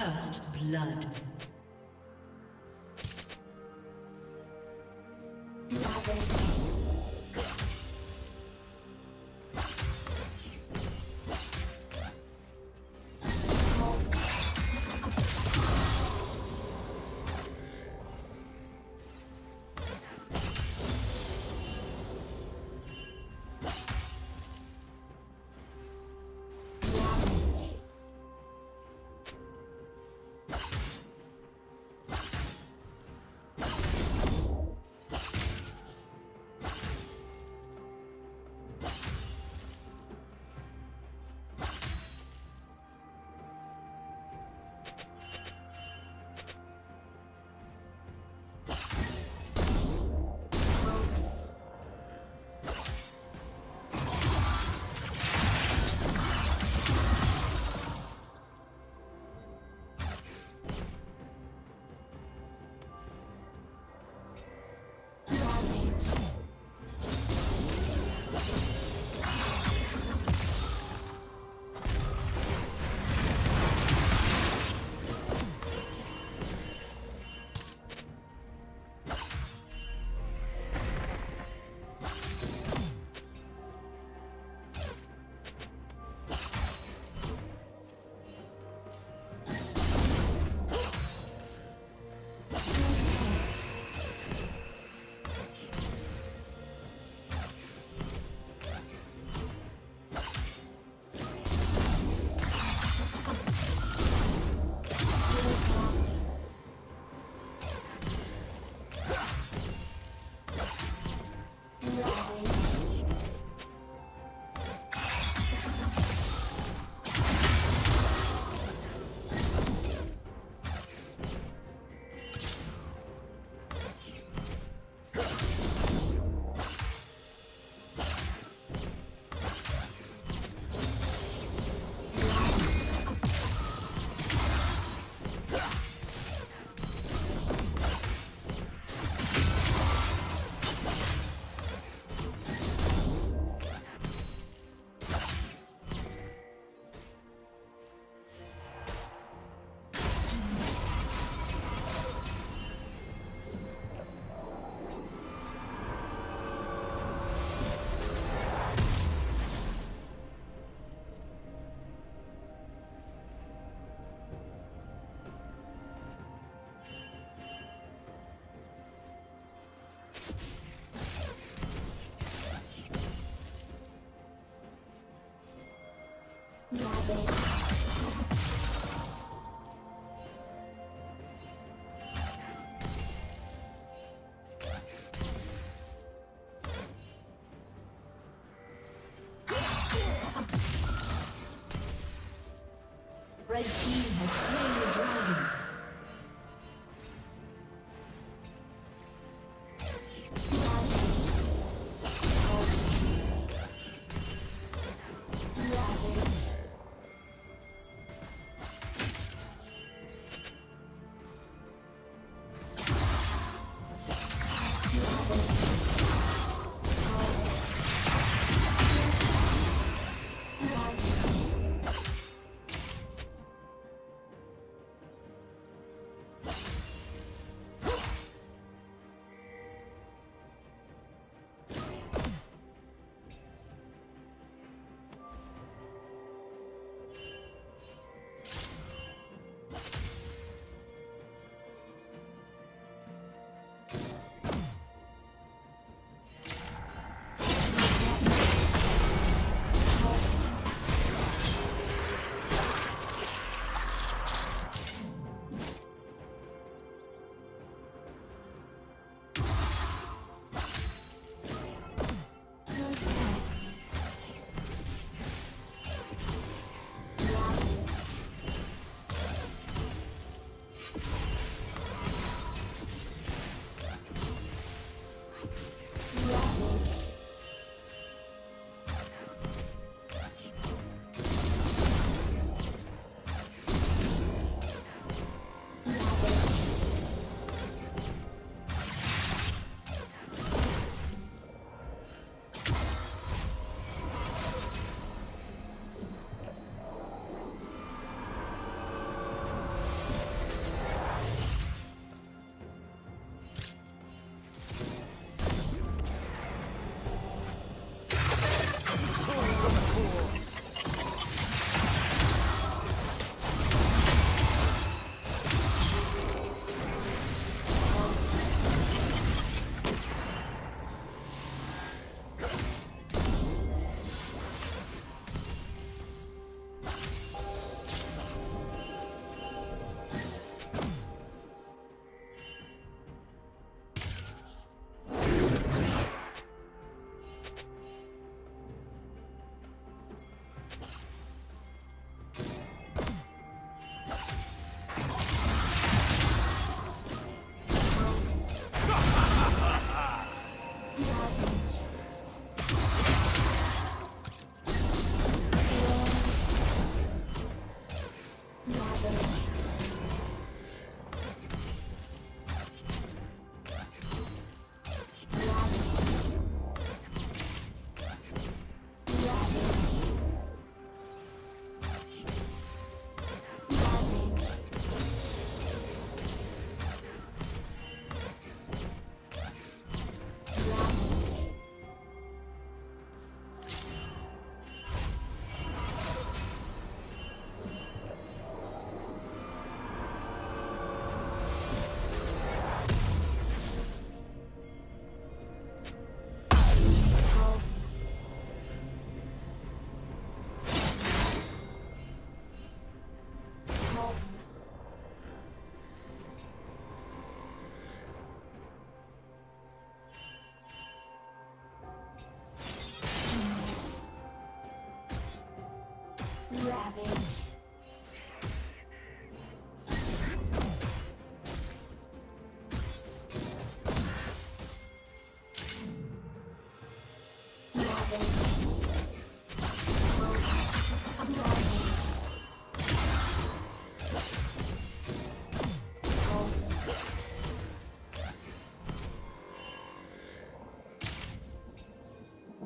First blood.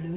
Blue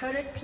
Turret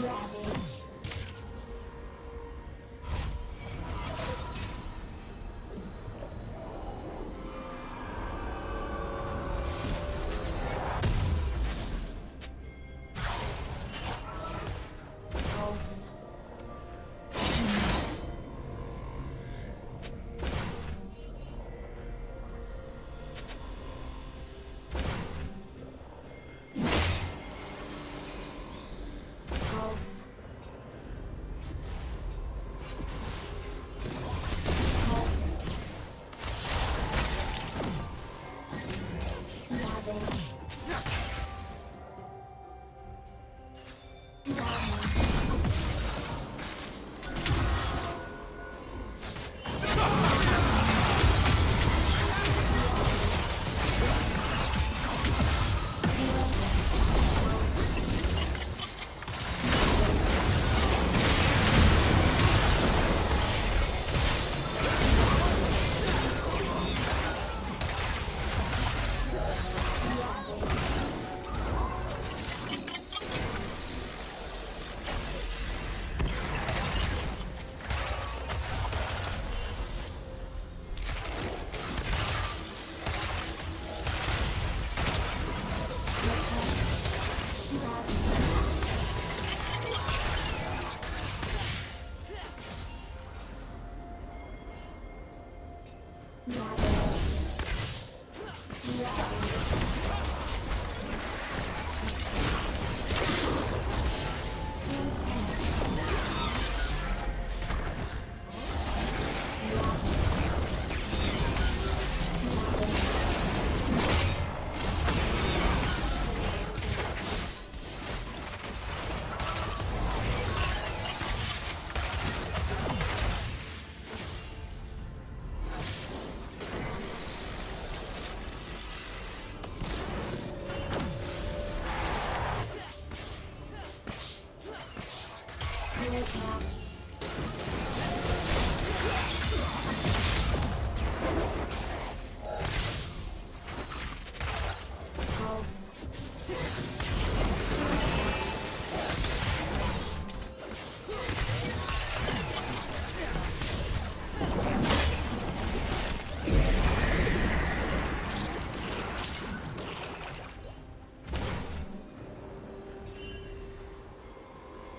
Ravage.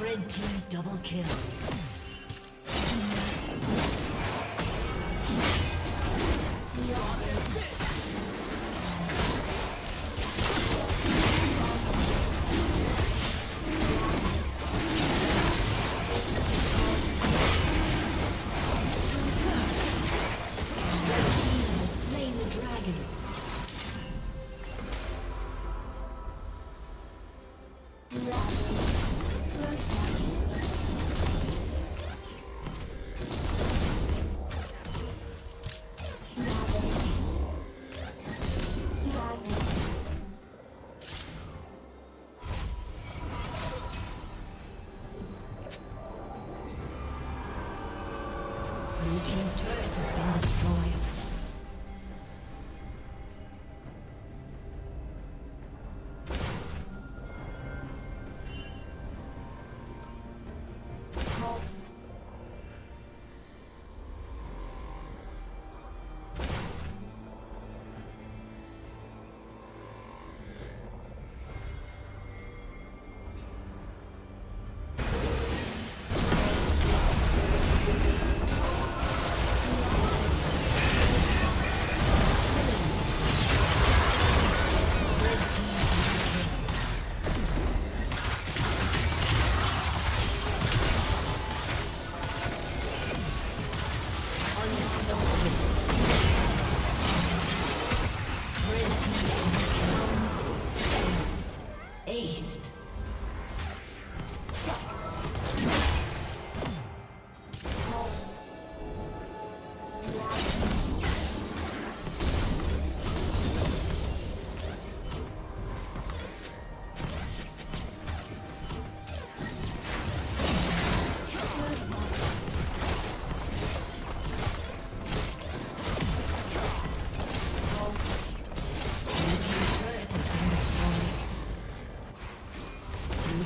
Red team double kill.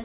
A